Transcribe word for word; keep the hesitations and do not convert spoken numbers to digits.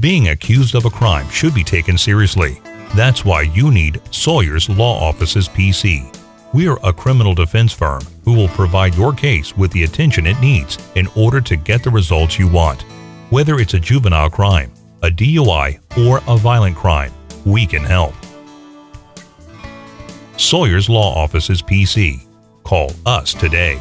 Being accused of a crime should be taken seriously. That's why you need Soyars Law Offices, P C We are a criminal defense firm who will provide your case with the attention it needs in order to get the results you want. Whether it's a juvenile crime, a D U I, or a violent crime, we can help. Soyars Law Offices, P C Call us today.